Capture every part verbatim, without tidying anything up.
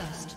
First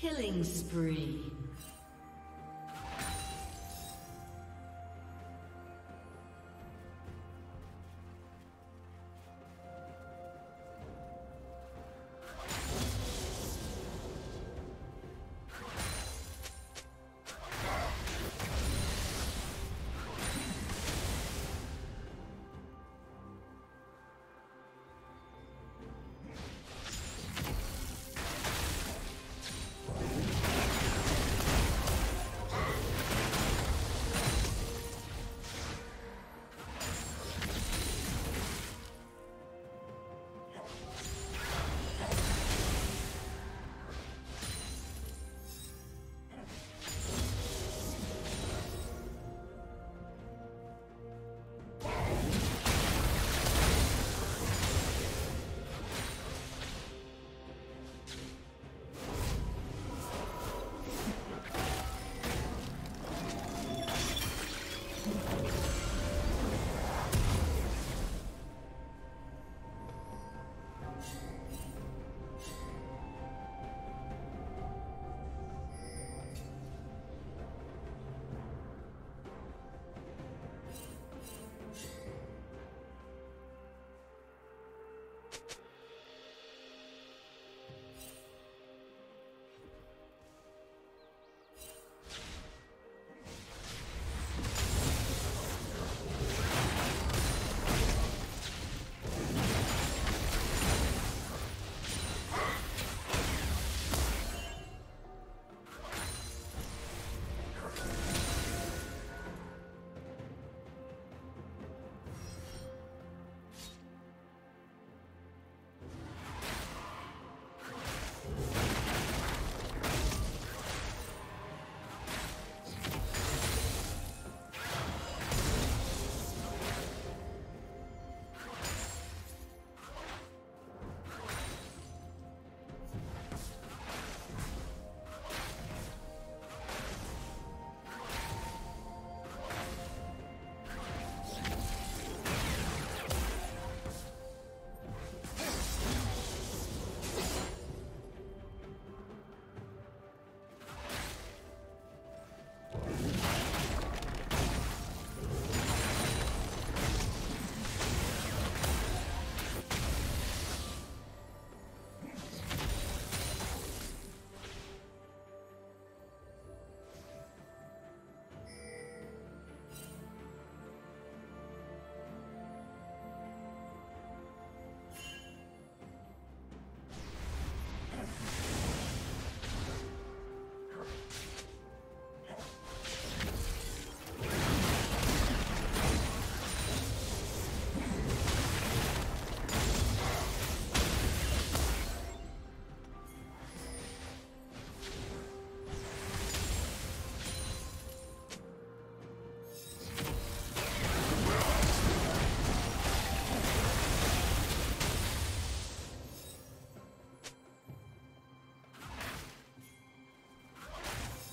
Killing spree.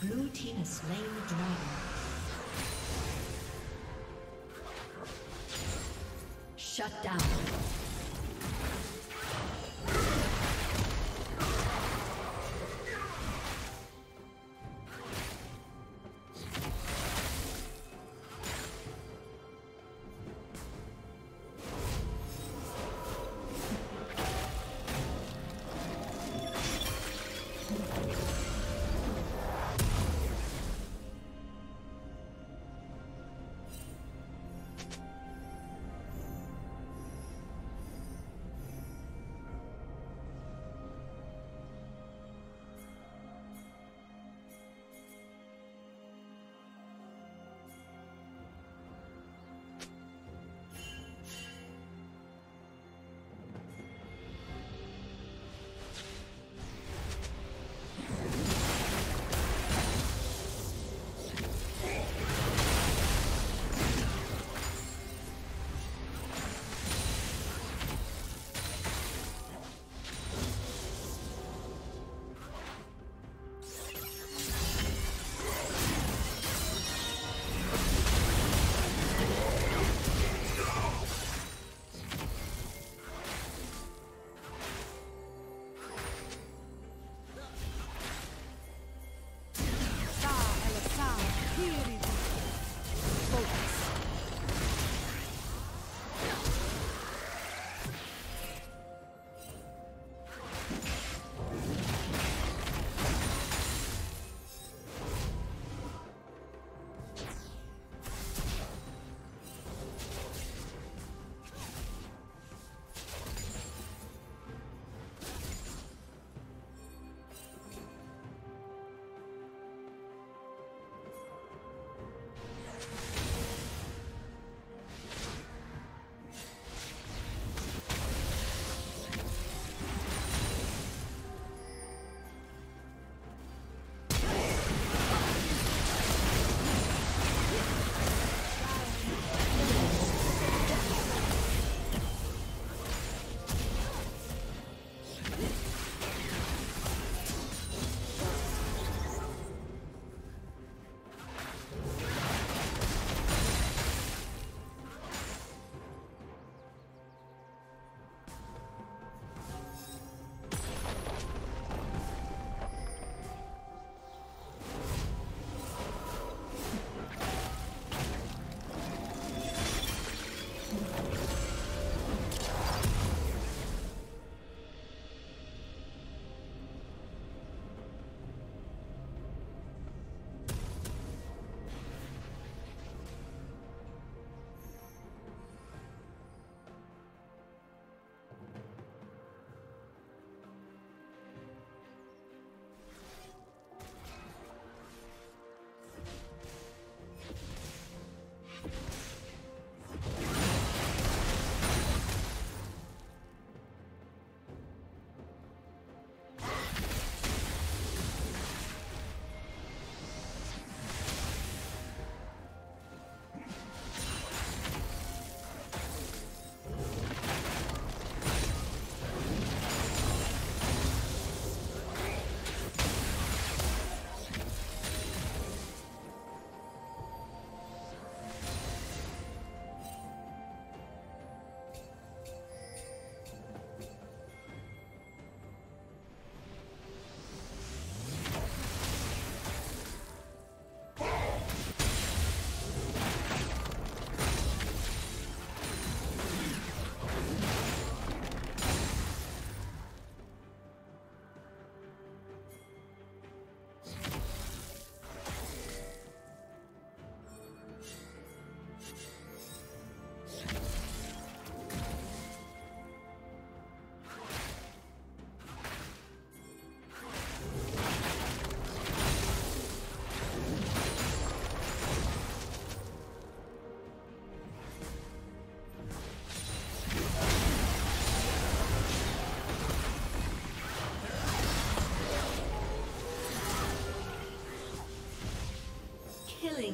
Blue team has slain the dragon. Shut down.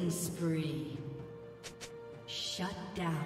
Killing spree. Shut down.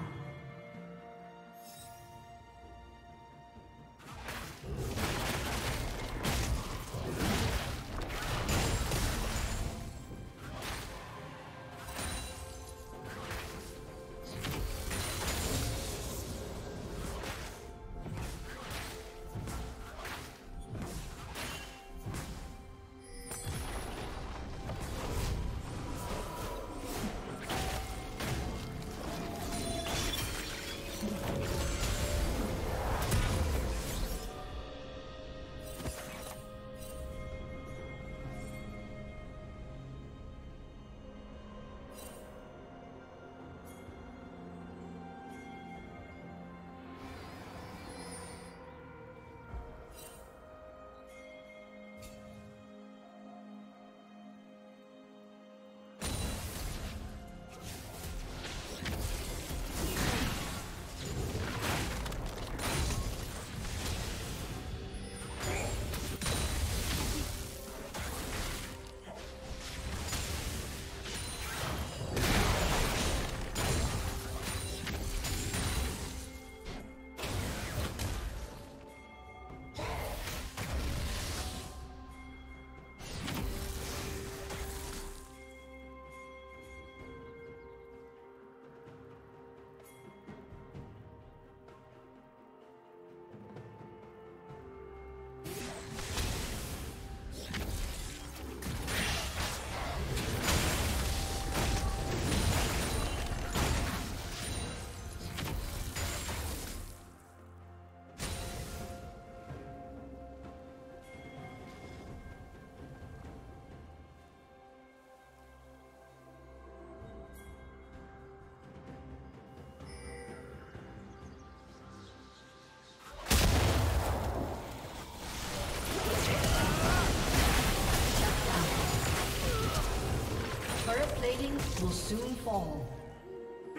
Plating will soon fall.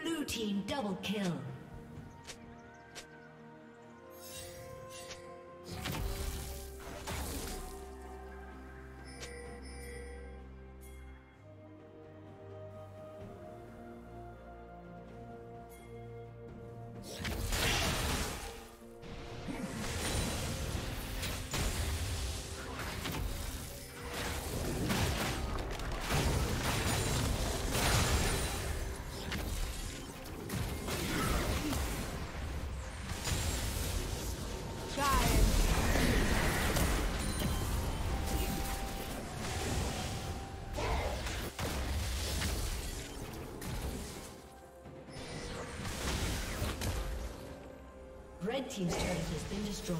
Blue team double kill. Red team's turret has been destroyed.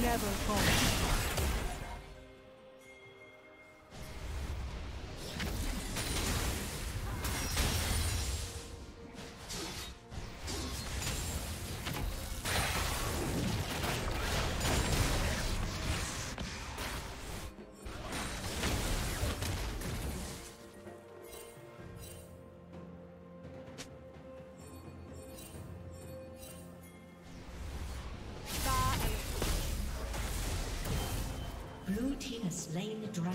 Never fall. Blue team has slain the dragon.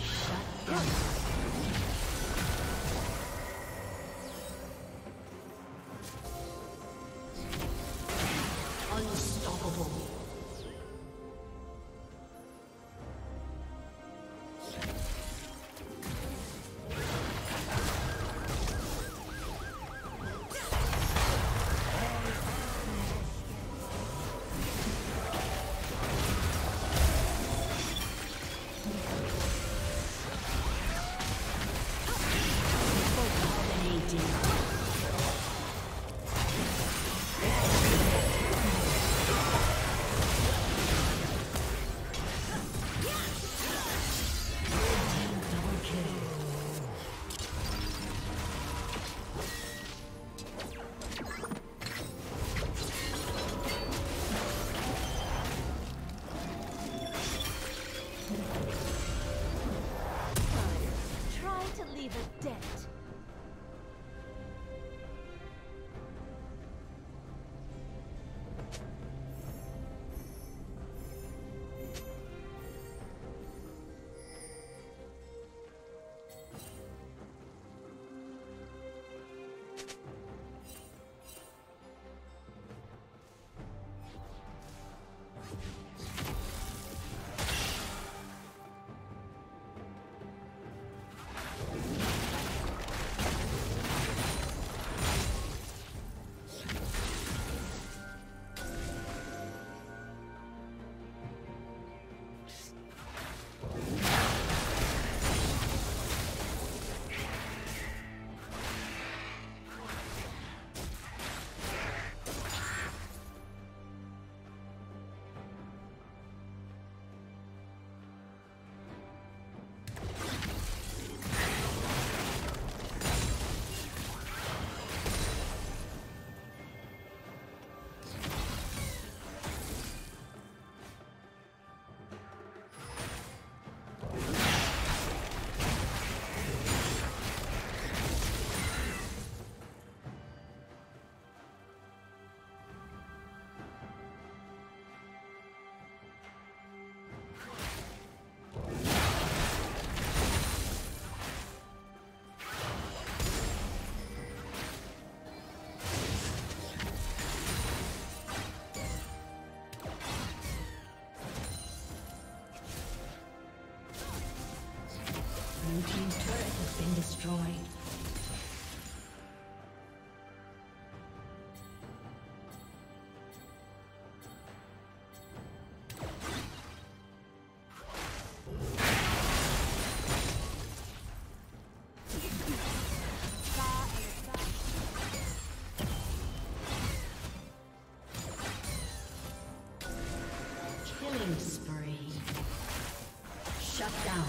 Shut down. Oh. to leave a dent. Destroyed. Killing spree. Shut down.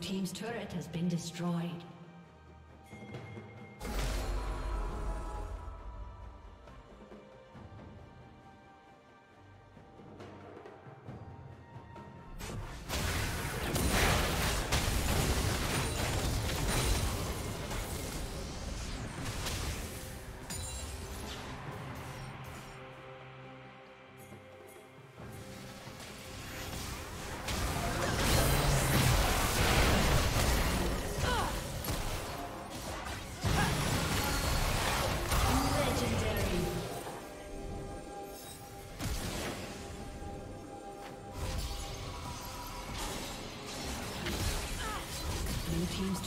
Team's turret has been destroyed. Team's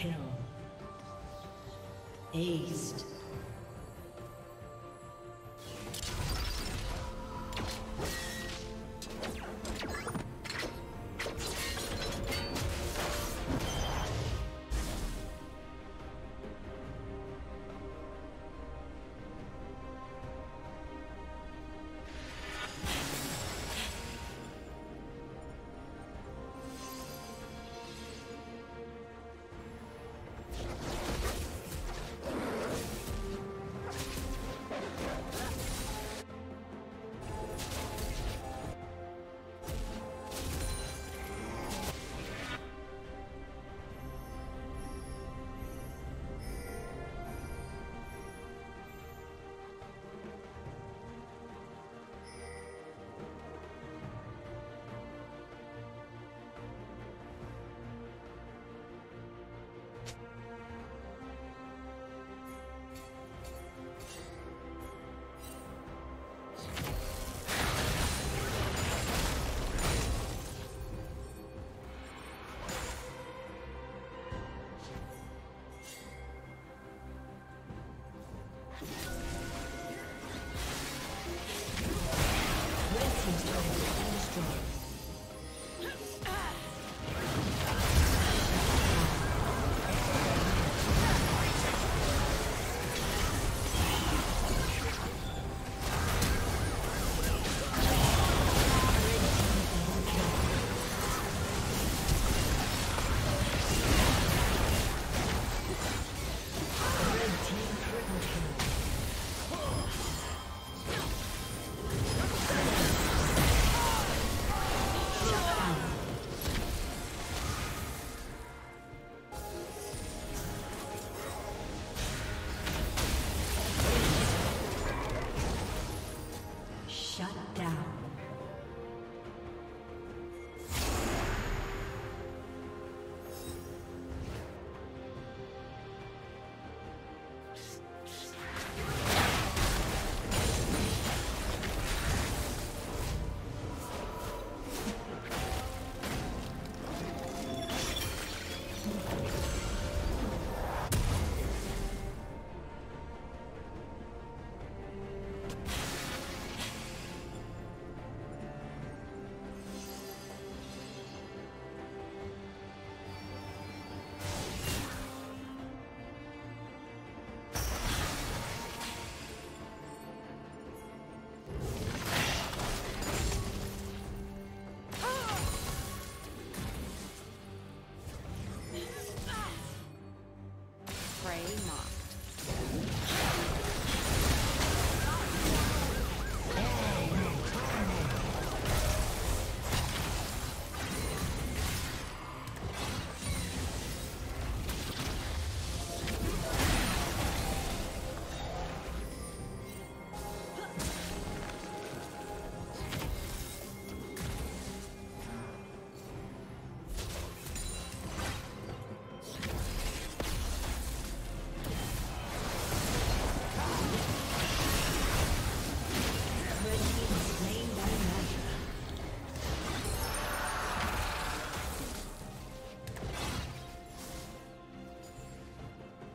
kill. Aced.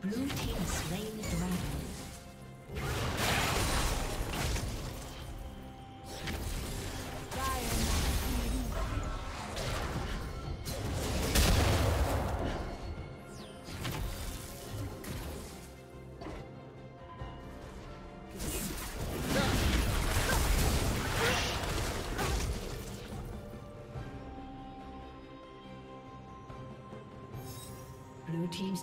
Blue team slain the dragon. Blue team's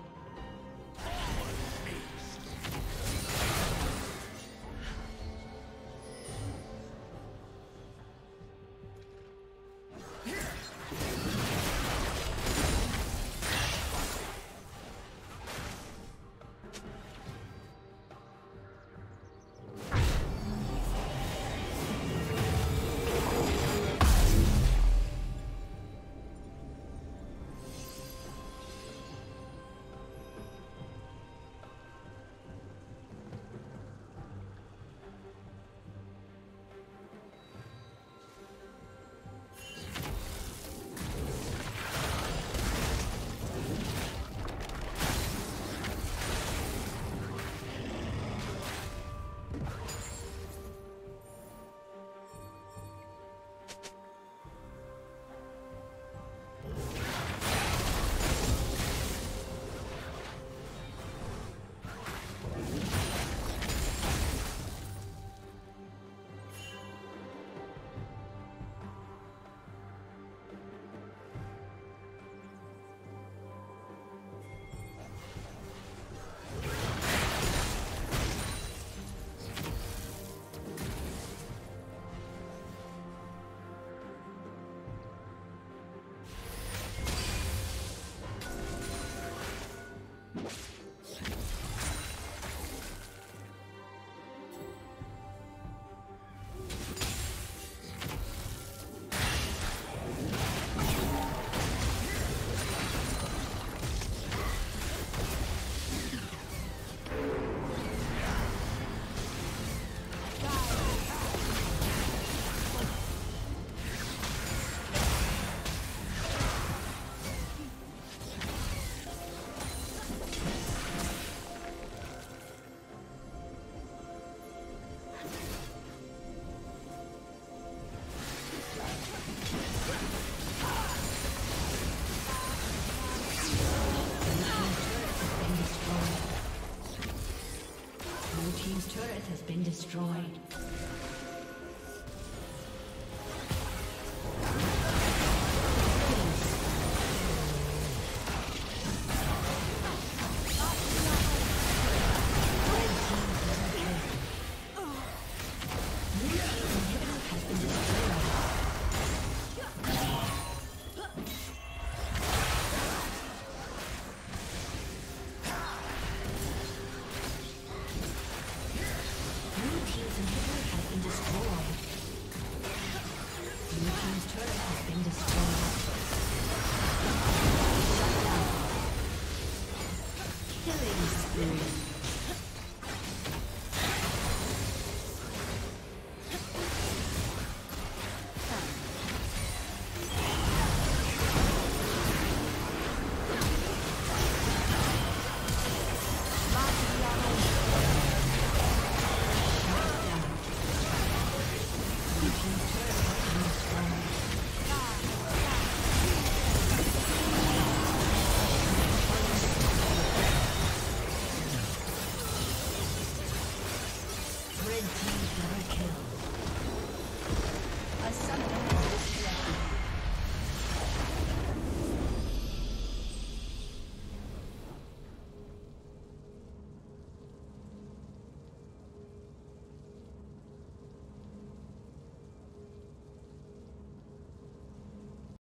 has been destroyed. Red team double kill. A summoner